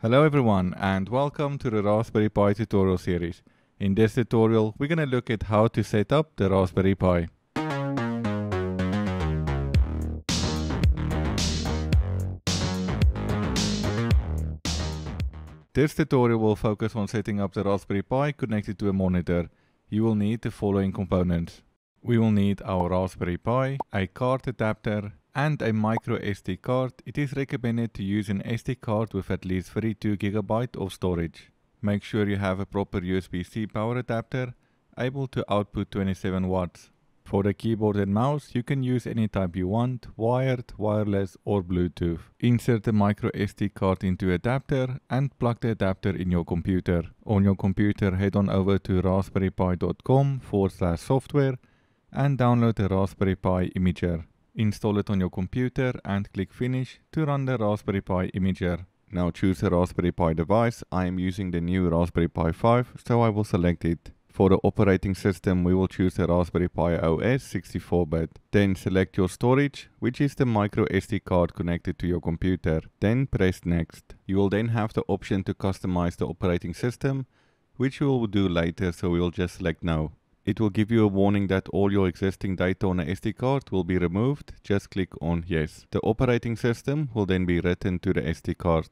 Hello everyone and welcome to the Raspberry Pi tutorial series. In this tutorial we're going to look at how to set up the Raspberry Pi. This tutorial will focus on setting up the Raspberry Pi connected to a monitor. You will need the following components. We will need our Raspberry Pi, a card adapter, and a micro SD card. It is recommended to use an SD card with at least 32GB of storage. Make sure you have a proper USB-C power adapter, able to output 27 watts. For the keyboard and mouse, you can use any type you want, wired, wireless or Bluetooth. Insert the micro SD card into adapter and plug the adapter in your computer. On your computer, head on over to raspberrypi.com/software and download the Raspberry Pi imager. Install it on your computer and click Finish to run the Raspberry Pi imager. Now choose a Raspberry Pi device. I am using the new Raspberry Pi 5, so I will select it. For the operating system, we will choose the Raspberry Pi OS 64-bit. Then select your storage, which is the micro SD card connected to your computer. Then press Next. You will then have the option to customize the operating system, which we will do later, so we will just select No. It will give you a warning that all your existing data on the SD card will be removed. Just click on Yes. The operating system will then be written to the SD card.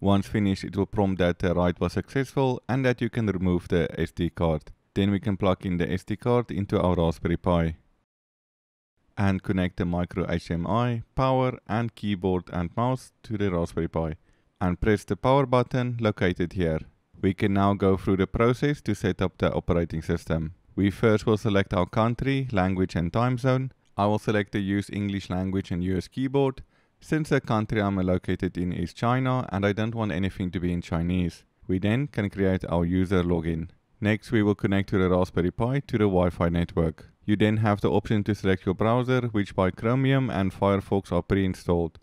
Once finished, it will prompt that the write was successful and that you can remove the SD card. Then we can plug in the SD card into our Raspberry Pi and connect the micro HDMI, power and keyboard and mouse to the Raspberry Pi and press the power button located here. We can now go through the process to set up the operating system. We first will select our country, language and time zone. I will select the Use English Language and US Keyboard. Since the country I'm located in is China and I don't want anything to be in Chinese. We then can create our user login. Next we will connect to the Raspberry Pi to the Wi-Fi network. You then have the option to select your browser, which by Chromium and Firefox are pre-installed.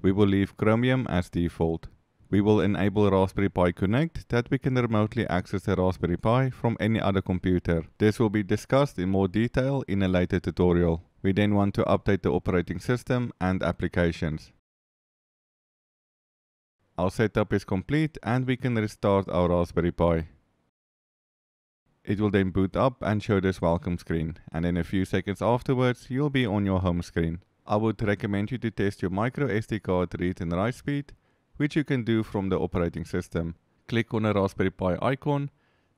We will leave Chromium as default. We will enable Raspberry Pi Connect that we can remotely access the Raspberry Pi from any other computer. This will be discussed in more detail in a later tutorial. We then want to update the operating system and applications. Our setup is complete and we can restart our Raspberry Pi. It will then boot up and show this welcome screen, and in a few seconds afterwards you'll be on your home screen. I would recommend you to test your micro SD card read and write speed, which you can do from the operating system. Click on a Raspberry Pi icon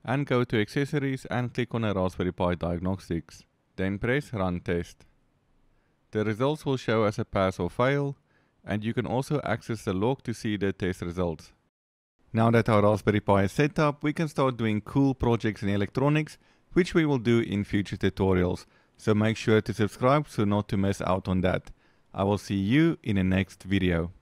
and go to Accessories and click on a Raspberry Pi Diagnostics. Then press Run Test. The results will show as a pass or fail, and you can also access the log to see the test results. Now that our Raspberry Pi is set up, we can start doing cool projects in electronics, which we will do in future tutorials. So make sure to subscribe so not to miss out on that. I will see you in the next video.